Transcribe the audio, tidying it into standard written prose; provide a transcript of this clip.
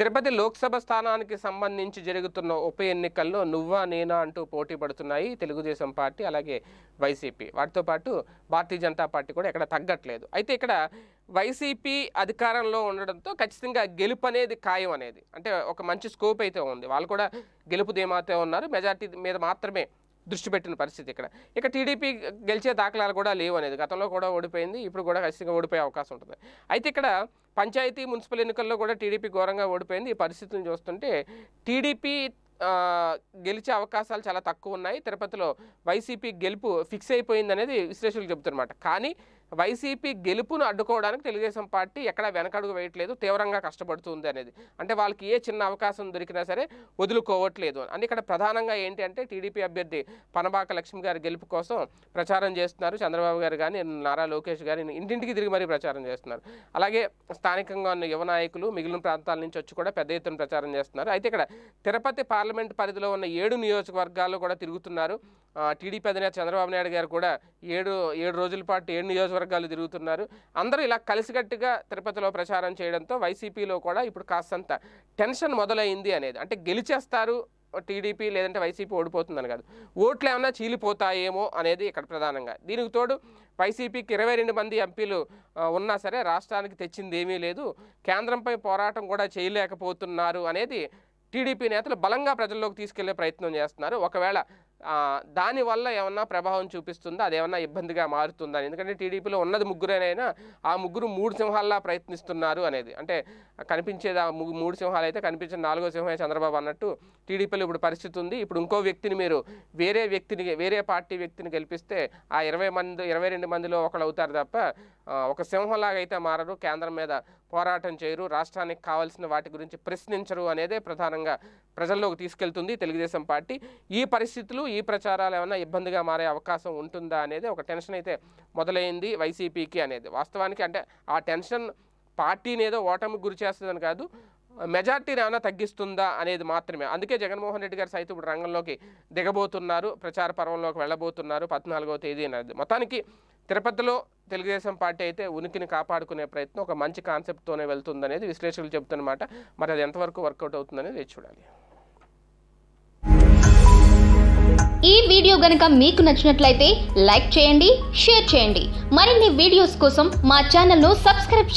తిరుపతి లోక్సభ స్థానానికి సంబంధించి జరుగుతున్న ఉప ఎన్నికల్లో నువ్వా నేనా అంటూ పోటీ పడుతున్నాయి తెలుగుదేశం పార్టీ అలాగే వైసీపీ, వాటితో పాటు భారతీయ జనతా పార్టీ కూడా ఇక్కడ తగ్గట్లేదు। అయితే ఇక్కడ వైసీపీ అధికారంలో ఉండడంతో ఖచ్చితంగా గెలుపు అనేది ఖాయం అనేది అంటే ఒక మంచి స్కోప్ అయితే ఉంది। వాళ్ళు కూడా గెలుపు ధీమాతో ఉన్నారు, మెజారిటీ మీద మాత్రమే దృష్టి పెట్టిన పరిస్థితి। ఇక టీడీపీ గెలిచే దాఖలాలు కూడా లేవు అనేది, గతంలో కూడా ఓడిపోయింది, ఇప్పుడు కూడా ఖచ్చితంగా ఓడిపోయే అవకాశం ఉంటుంది। అయితే ఇక్కడ పంచాయతీ మున్సిపల్ ఎన్నికల్లో కూడా టీడీపీ ఘోరంగా ఓడిపోయింది। ఈ పరిస్థితిని చూస్తుంటే టీడీపీ గెలిచే అవకాశాలు చాలా తక్కువ ఉన్నాయి। తిరుపతిలో వైసీపీ గెలుపు ఫిక్స్ అయిపోయింది అనేది విశ్లేషకులు చెబుతున్నమాట। కానీ వైసీపీ గెలుపును అడ్డుకోవడానికి తెలుగుదేశం పార్టీ ఎక్కడ వెనకడుగు వేయట్లేదు, తీవ్రంగా కష్టపడుతుంది అనేది, అంటే వాళ్ళకి ఏ చిన్న అవకాశం దొరికినా సరే వదులుకోవట్లేదు అని। ఇక్కడ ప్రధానంగా ఏంటి అంటే టీడీపీ అభ్యర్థి పనబాక లక్ష్మి గారి గెలుపు కోసం ప్రచారం చేస్తున్నారు చంద్రబాబు గారు కానీ నారా లోకేష్ గారు, ఇంటింటికి తిరిగి మరీ ప్రచారం చేస్తున్నారు। అలాగే స్థానికంగా ఉన్న యువ నాయకులు మిగిలిన ప్రాంతాల నుంచి వచ్చి కూడా పెద్ద ఎత్తున ప్రచారం చేస్తున్నారు। అయితే ఇక్కడ తిరుపతి పార్లమెంట్ పరిధిలో ఉన్న 7 నియోజకవర్గాల్లో కూడా తిరుగుతున్నారు। టీడీపీ అధినేత చంద్రబాబు నాయుడు గారు కూడా ఏడు రోజుల పాటు 7 నియోజకవర్గాలు తిరుగుతున్నారు। అందరూ ఇలా కలిసికట్టుగా తిరుపతిలో ప్రచారం చేయడంతో వైసీపీలో కూడా ఇప్పుడు కాస్తంత టెన్షన్ మొదలైంది అనేది, అంటే గెలిచేస్తారు టీడీపీ లేదంటే వైసీపీ ఓడిపోతుందని కాదు, ఓట్లు ఏమన్నా చీలిపోతాయేమో అనేది ఇక్కడ ప్రధానంగా। దీనికి తోడు వైసీపీకి 22 మంది ఎంపీలు ఉన్నా సరే రాష్ట్రానికి తెచ్చింది ఏమీ లేదు, కేంద్రంపై పోరాటం కూడా చేయలేకపోతున్నారు అనేది టీడీపీ నేతలు బలంగా ప్రజల్లోకి తీసుకెళ్లే ప్రయత్నం చేస్తున్నారు। ఒకవేళ దానివల్ల ఏమన్నా ప్రభావం చూపిస్తుందా, అదేమన్నా ఇబ్బందిగా మారుతుందని, ఎందుకంటే టీడీపీలో ఉన్నది ముగ్గురేనైనా ఆ ముగ్గురు 3 సింహాల్లా ప్రయత్నిస్తున్నారు అనేది, అంటే కనిపించేది ఆ 3 సింహాలు అయితే కనిపించిన 4వ సింహమే చంద్రబాబు అన్నట్టు టీడీపీలో ఇప్పుడు పరిస్థితి ఉంది। ఇప్పుడు ఇంకో వ్యక్తిని మీరు వేరే పార్టీ వ్యక్తిని గెలిపిస్తే ఆ 22 మందిలో ఒకళ్ళు అవుతారు తప్ప ఒక సింహంలాగైతే మారరు, కేంద్రం మీద పోరాటం చేయరు, రాష్ట్రానికి కావాల్సిన వాటి గురించి ప్రశ్నించరు అనేదే ప్రధానంగా ప్రజల్లోకి తీసుకెళ్తుంది తెలుగుదేశం పార్టీ। ఈ పరిస్థితులు ఈ ప్రచారాలు ఏమైనా ఇబ్బందిగా మారే అవకాశం ఉంటుందా అనేది ఒక టెన్షన్ అయితే మొదలైంది వైసీపీకి అనేది వాస్తవానికి। అంటే ఆ టెన్షన్ పార్టీని ఏదో ఓటమికి గురి చేస్తుందని కాదు, మెజార్టీని ఏమైనా తగ్గిస్తుందా అనేది మాత్రమే। అందుకే జగన్మోహన్ రెడ్డి గారు సైతం ఇప్పుడు రంగంలోకి దిగబోతున్నారు, ప్రచార పర్వంలోకి వెళ్ళబోతున్నారు 14వ తేదీ అనేది। మొత్తానికి తిరుపతిలో తెలుగుదేశం పార్టీ అయితే ఉనికిని కాపాడుకునే ప్రయత్నం ఒక మంచి కాన్సెప్ట్తోనే వెళ్తుందనేది విశ్లేషకులు చెబుతున్నమాట। మరి అది ఎంతవరకు వర్కౌట్ అవుతుందనేది చూడాలి। ఈ వీడియో గనుక మీకు నచ్చినట్లయితే లైక్ చేయండి, షేర్ చేయండి, మరిన్ని వీడియోస్ కోసం మా ఛానల్ను సబ్స్క్రైబ్